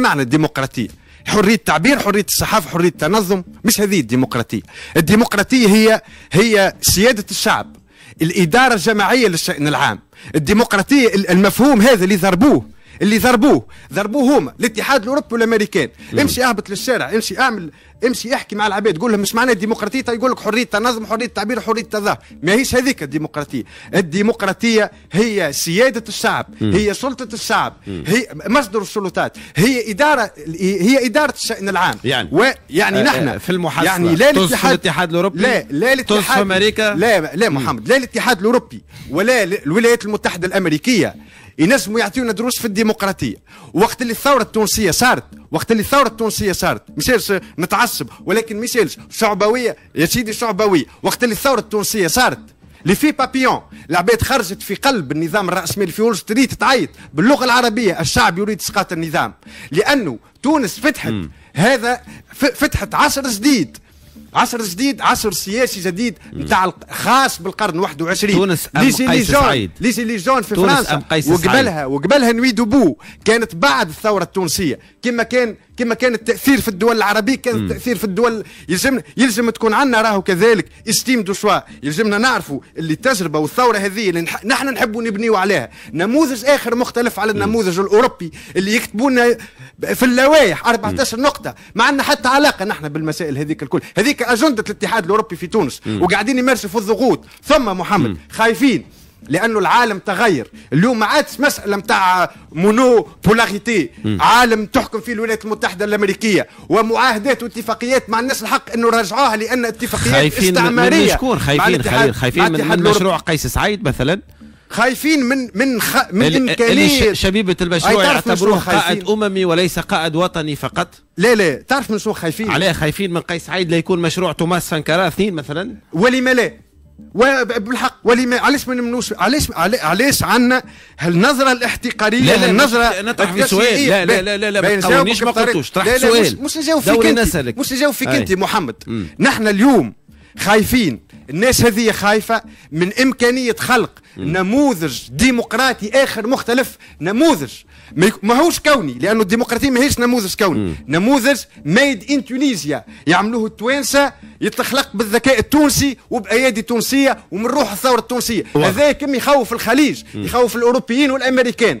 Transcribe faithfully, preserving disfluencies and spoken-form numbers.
هاي معنى الديمقراطية، حرية التعبير، حرية الصحافة، حرية التنظم. مش هذه الديمقراطية. الديمقراطية هي هي سيادة الشعب، الإدارة الجماعية للشأن العام. الديمقراطية المفهوم هذا اللي ضربوه اللي ضربوه ضربوه هما الاتحاد الاوروبي والامريكان. امشي اهبط للشارع، امشي اعمل، امشي احكي مع العباد، قول لهم مش معنى الديمقراطيه، يقول لك حريه التنظم، حريه التعبير، حريه التظاهر. ماهيش هذيك الديمقراطيه. الديمقراطيه هي سياده الشعب، مم. هي سلطه الشعب، مم. هي مصدر السلطات، هي اداره هي اداره الشأن العام. يعني ويعني نحن في المحاصله يعني لا الاتحاد الاوروبي، لا لا الاتحاد امريكا، لا لا محمد، لا الاتحاد الاوروبي ولا الولايات المتحده الامريكيه ينجموا يعطيونا دروس في الديمقراطيه. وقت اللي الثوره التونسيه صارت، وقت اللي الثوره التونسيه صارت مشيش نتعصب، ولكن مشيش شعبويه يا سيدي، شعبويه. وقت اللي الثوره التونسيه صارت لي في بابيون، العباد خرجت في قلب النظام الرأسمالي في وول ستريت تعيط باللغه العربيه، الشعب يريد اسقاط النظام. لانه تونس فتحت م. هذا فتحت عصر جديد، عصر جديد، عصر سياسي جديد نتاع خاص بالقرن واحد وعشرين. تونس أم قيس سعيد، ليزي لي جون في فرنسا، وقبلها وقبلها نوي دوبو كانت بعد الثوره التونسيه. كما كان كما كان التاثير في الدول العربيه، كان التاثير في الدول. يلزم يلزم تكون عندنا راهو كذلك استيم دو شوا، يلزمنا نعرفوا اللي التجربه والثوره هذه اللي نح... نحن نحبوا نبنيوا عليها نموذج اخر مختلف على النموذج الاوروبي اللي يكتبوا لنا في اللوائح أربعة عشر نقطه. ما عندنا حتى علاقه نحن بالمسائل هذيك الكل. هذيك أجندة الاتحاد الأوروبي في تونس، مم. وقاعدين يمارسوا في الضغوط. ثم محمد مم. خايفين لأنه العالم تغير. اليوم ما عادش مسألة نتاع مونو بولاريتي، عالم تحكم فيه الولايات المتحدة الأمريكية ومعاهدات واتفاقيات. ما عندناش الحق أنه نرجعوها لأن اتفاقيات استعمارية. خايفين من خايفين خايفين, خايفين من, من مشروع قيس سعيد مثلا، خايفين من من خ... من امكانيه شبيبه المشروع يعتبروه قائد اممي وليس قائد وطني فقط. لا لا، تعرف من شو خايفين؟ عليه خايفين من قيس سعيد لا يكون مشروع توماس سانكارا اثنين مثلا. ولما لا؟ وبالحق ولما علاش ما نمنوش؟ علاش علاش عندنا هالنظره الاحتقاريه؟ هالنظره نطرح في سؤال. لا لا لا لا, لا ما تقاولنيش، ما قلتوش، طرحت سؤال. مش نجاوب فيك انت، مش نجاوب فيك انت محمد. نحن اليوم خايفين، الناس هذه خايفة من إمكانية خلق م. نموذج ديمقراطي آخر مختلف. نموذج ماهوش كوني، لأنه الديمقراطية ماهيش نموذج كوني. م. نموذج ميد إن تونيزيا، يعملوه التوانسة، يتخلق بالذكاء التونسي وبأيادي تونسية ومن روح الثورة التونسية. هذا كم يخوف الخليج، م. يخوف الأوروبيين والأمريكان.